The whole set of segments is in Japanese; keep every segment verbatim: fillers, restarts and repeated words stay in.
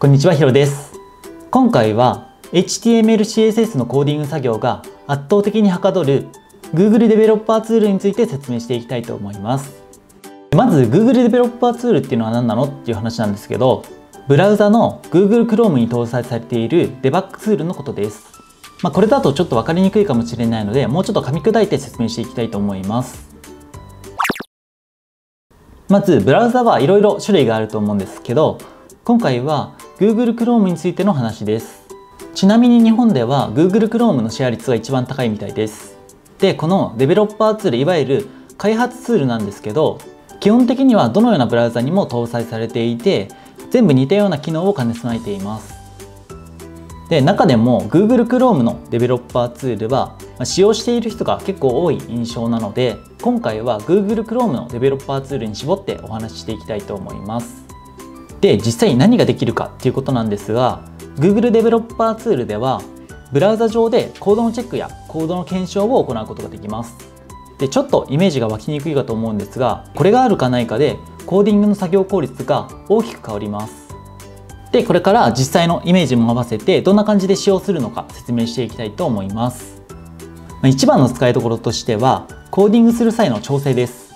こんにちは、ヒロです。今回は エイチティーエムエル シーエスエス のコーディング作業が圧倒的にはかどる Google デベロッパーツールについて説明していきたいと思います。まず Google デベロッパーツールっていうのは何なのっていう話なんですけど、ブラウザの Google Chrome に搭載されているデバッグツールのことです。まあ、これだとちょっと分かりにくいかもしれないので、もうちょっと噛み砕いて説明していきたいと思います。まずブラウザはいろいろ種類があると思うんですけど、今回は Google Chrome についての話です。ちなみに日本では Google Chrome のシェア率が一番高いみたいです。で、このデベロッパーツール、いわゆる開発ツールなんですけど、基本的にはどのようなブラウザにも搭載されていて、全部似たような機能を兼ね備えています。で、中でも Google Chrome のデベロッパーツールは使用している人が結構多い印象なので、今回は Google Chrome のデベロッパーツールに絞ってお話ししていきたいと思います。で、実際に何ができるかっていうことなんですが、 Google デベロッパーツールではブラウザ上でコードのチェックやコードの検証を行うことができます。で、ちょっとイメージが湧きにくいかと思うんですが、これがあるかないかでコーディングの作業効率が大きく変わります。で、これから実際のイメージも合わせてどんな感じで使用するのか説明していきたいと思います。一番の使いどころとしてはコーディングする際の調整です。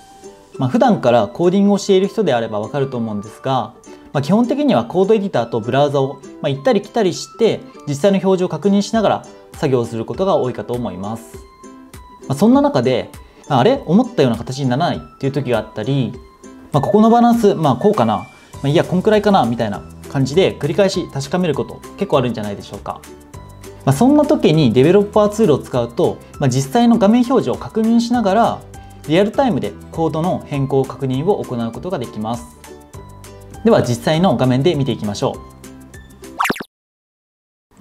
まあ、普段からコーディングをしている人であればわかると思うんですが、まあ、基本的にはコードエディターとブラウザをまあ行ったり来たりして実際の表示を確認しながら作業することが多いかと思います。まあ、そんな中で、あれ思ったような形にならないっていう時があったり、まあ、ここのバランス、まあ、こうかな、まあ、いやこんくらいかなみたいな感じで繰り返し確かめること結構あるんじゃないでしょうか。まあ、そんな時にデベロッパーツールを使うと、まあ、実際の画面表示を確認しながらリアルタイムでコードの変更確認を行うことができます。では実際の画面で見ていきましょう。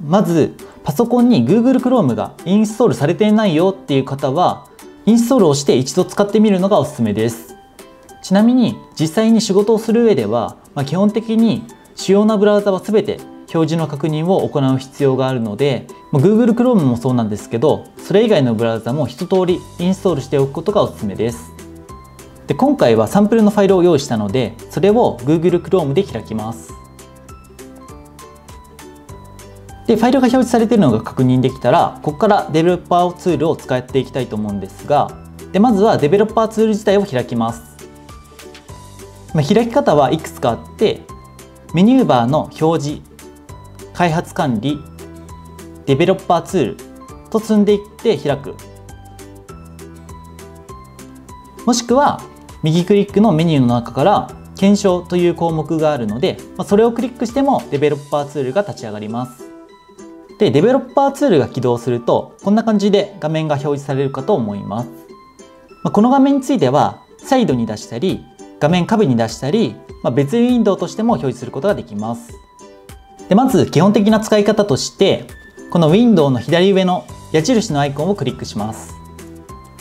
まずパソコンに Google Chrome がインストールされていないよっていう方はインストールをして一度使ってみるのがおすすめです。ちなみに実際に仕事をする上では、まあ、基本的に主要なブラウザは全て表示の確認を行う必要があるので、まあ、Google Chrome もそうなんですけど、それ以外のブラウザも一通りインストールしておくことがおすすめです。で、今回はサンプルのファイルを用意したので、それを Google Chrome で開きます。で、ファイルが表示されているのが確認できたら、ここからデベロッパーツールを使っていきたいと思うんですが、でまずはデベロッパーツール自体を開きます。まあ、開き方はいくつかあって、メニューバーの表示、開発管理、デベロッパーツールと積んでいって開く、もしくは右クリックのメニューの中から検証という項目があるので、それをクリックしてもデベロッパーツールが立ち上がります。で、デベロッパーツールが起動するとこんな感じで画面が表示されるかと思います。この画面についてはサイドに出したり、画面下部に出したり、別ウィンドウとしても表示することができます。で、まず基本的な使い方として、このウィンドウの左上の矢印のアイコンをクリックします。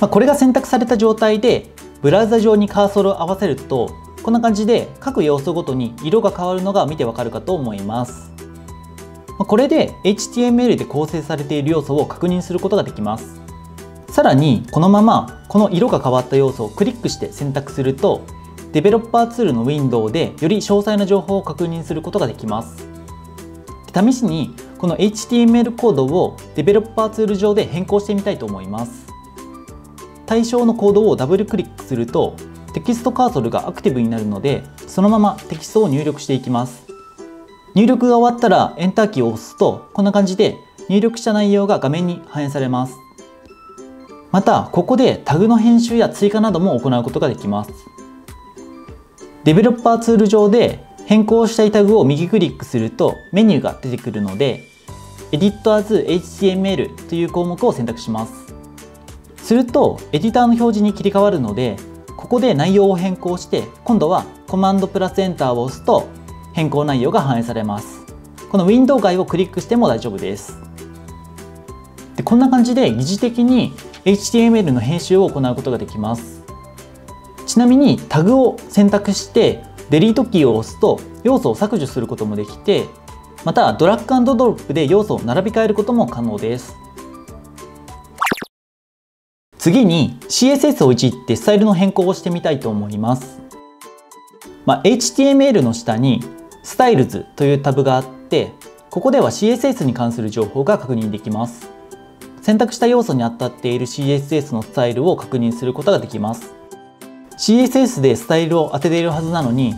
これが選択された状態でブラウザ上にカーソルを合わせると、こんな感じで各要素ごとに色が変わるのが見てわかるかと思います。これで エイチティーエムエル で構成されている要素を確認することができます。さらにこのままこの色が変わった要素をクリックして選択すると、デベロッパーツールのウィンドウでより詳細な情報を確認することができます。試しにこの エイチティーエムエル コードをデベロッパーツール上で変更してみたいと思います。対象のコードをダブルクリックするとテキストカーソルがアクティブになるので、そのままテキストを入力していきます。入力が終わったらエンターキーを押すと、こんな感じで入力した内容が画面に反映されます。またここでタグの編集や追加なども行うことができます。デベロッパーツール上で変更したいタグを右クリックするとメニューが出てくるので、 Edit as エイチティーエムエル という項目を選択します。するとエディターの表示に切り替わるので、ここで内容を変更して、今度はコマンドプラスエンターを押すと変更内容が反映されます。このウィンドウ外をクリックしても大丈夫です。で、こんな感じで疑似的に エイチティーエムエル の編集を行うことができます。ちなみにタグを選択してデリートキーを押すと要素を削除することもできて、またドラッグ&ドロップで要素を並び替えることも可能です。次に シーエスエス をいじってスタイルの変更をしてみたいと思います。まあ、エイチティーエムエル の下にスタイルズというタブがあって、ここでは シーエスエス に関する情報が確認できます。選択した要素に当たっている シーエスエス のスタイルを確認することができます。シーエスエス でスタイルを当てているはずなのに、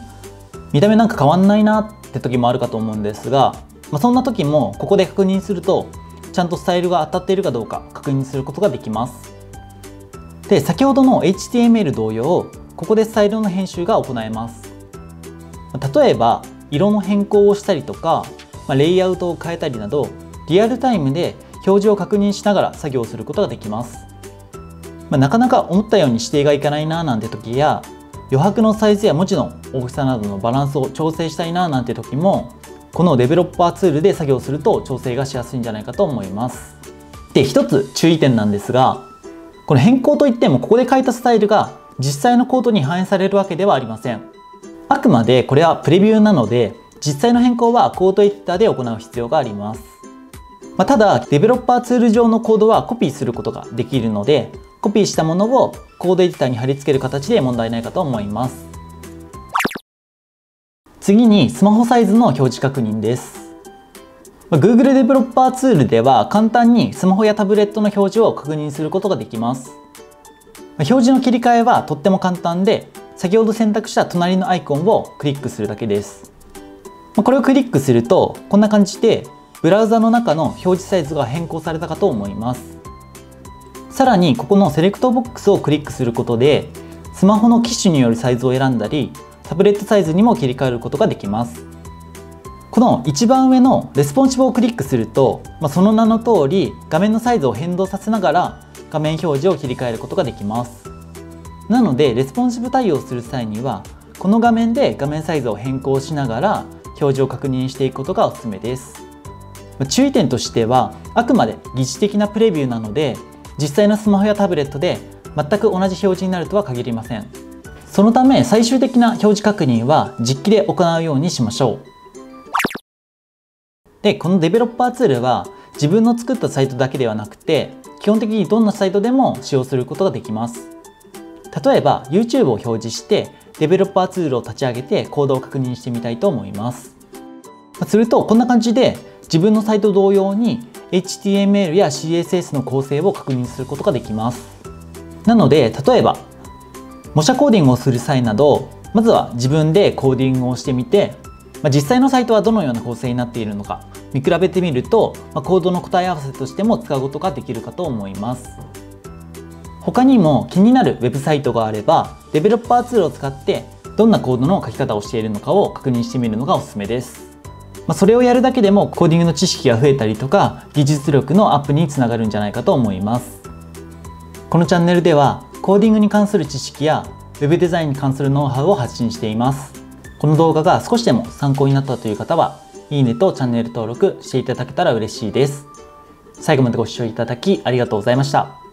見た目なんか変わんないなって時もあるかと思うんですが、まあ、そんな時もここで確認すると、ちゃんとスタイルが当たっているかどうか確認することができます。で、先ほどの エイチティーエムエル 同様、ここでスタイルの編集が行えます。例えば、色の変更をしたりとか、レイアウトを変えたりなど、リアルタイムで表示を確認しながら作業することができます。まあ、なかなか思ったように指定がいかないなーなんて時や、余白のサイズや文字の大きさなどのバランスを調整したいなーなんて時も、このデベロッパーツールで作業すると調整がしやすいんじゃないかと思います。で、一つ注意点なんですが、この変更といってもここで書いたスタイルが実際のコードに反映されるわけではありません。あくまでこれはプレビューなので、実際の変更はコードエディターで行う必要があります。まあ、ただ、デベロッパーツール上のコードはコピーすることができるので、コピーしたものをコードエディターに貼り付ける形で問題ないかと思います。次にスマホサイズの表示確認です。Google デベロッパーツールでは簡単にスマホやタブレットの表示を確認することができます。表示の切り替えはとっても簡単で、先ほど選択した隣のアイコンをクリックするだけです。これをクリックすると、こんな感じでブラウザの中の表示サイズが変更されたかと思います。さらにここのセレクトボックスをクリックすることで、スマホの機種によるサイズを選んだり、タブレットサイズにも切り替えることができます。この一番上のレスポンシブをクリックすると、まあ、その名の通り画面のサイズを変動させながら画面表示を切り替えることができます。なのでレスポンシブ対応する際には、この画面で画面サイズを変更しながら表示を確認していくことがおすすめです。注意点としては、あくまで疑似的なプレビューなので、実際のスマホやタブレットで全く同じ表示になるとは限りません。そのため最終的な表示確認は実機で行うようにしましょう。で、このデベロッパーツールは自分の作ったサイトだけではなくて、基本的にどんなサイトでも使用することができます。例えば YouTube を表示してデベロッパーツールを立ち上げてコードを確認してみたいと思います。するとこんな感じで自分のサイト同様に エイチティーエムエル や シーエスエス の構成を確認することができます。なので例えば模写コーディングをする際など、まずは自分でコーディングをしてみて、まあ、実際のサイトはどのような構成になっているのか見比べてみると、まあ、コードの答え合わせとしても使うことができるかと思います。他にも気になるウェブサイトがあれば、デベロッパーツールを使ってどんなコードの書き方をしているのかを確認してみるのがおすすめです。まあ、それをやるだけでもコーディングの知識が増えたりとか、技術力のアップにつながるんじゃないかと思います。このチャンネルでは、コーディングに関する知識や Web デザインに関するノウハウを発信しています。この動画が少しでも参考になったという方は、いいねとチャンネル登録していただけたら嬉しいです。最後までご視聴いただきありがとうございました。